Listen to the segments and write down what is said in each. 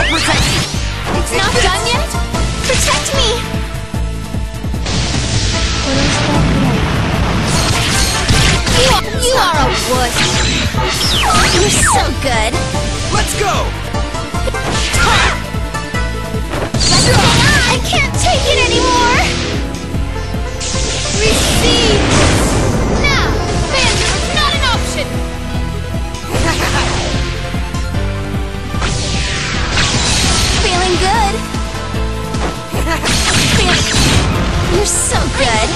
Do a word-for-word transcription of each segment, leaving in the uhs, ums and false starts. I'll protect you! It's not done yet? Protect me! You are, you are a wuss! You're so good! Let's go! Let's go. I can't take it anymore! Receive! Now! Bandit is not an option! Feeling good. You're so good.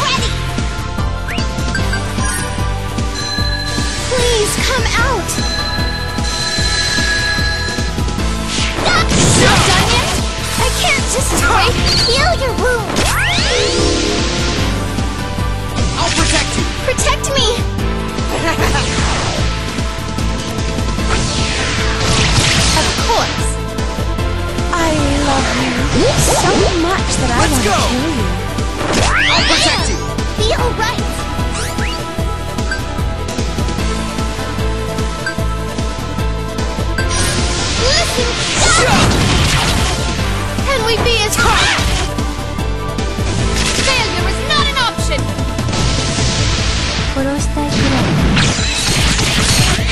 Please come out. It's not done yet. I can't just wait. Heal your wound. I'll protect you. Protect me. Of course. I love you. There's so much that I want to kill you. I'll protect you. Be alright. Listen. Stop. Can we be as hard? Failure is not an option.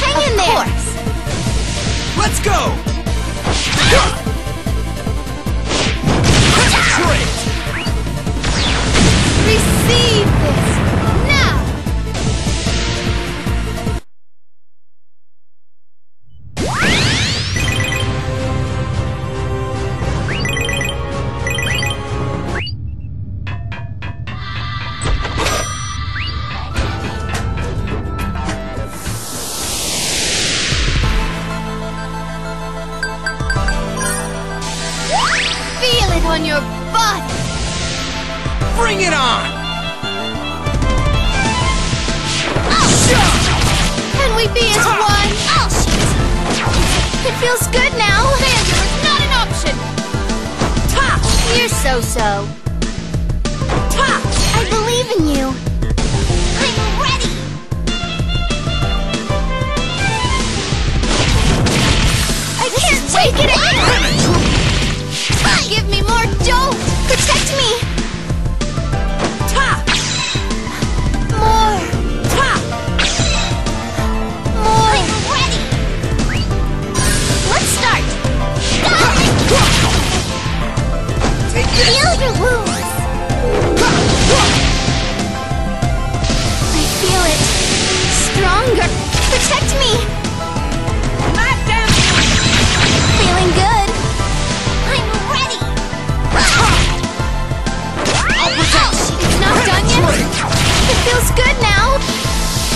Hang in there. Let's go. Ah! Receive this now. Feel it on your body. Bring it on! Can we be as one? I'll shoot! It feels good now! Failure is not an option! You're so-so. I believe in you! I'm ready! I can't take it anymore! Give me more jolt! Protect me! Heal your wounds! I feel it! Stronger! Protect me! Not done! Feeling good! I'm ready! I'll protect you! It's not done yet! It feels good now!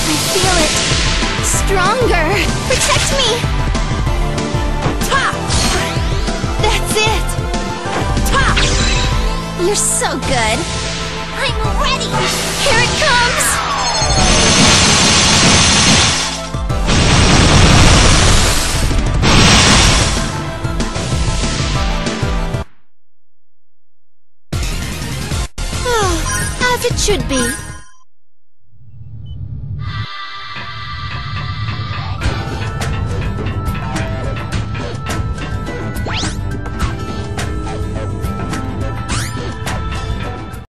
I feel it! Stronger! Protect me! That's it! You're so good. I'm ready. Here it comes. As it should be.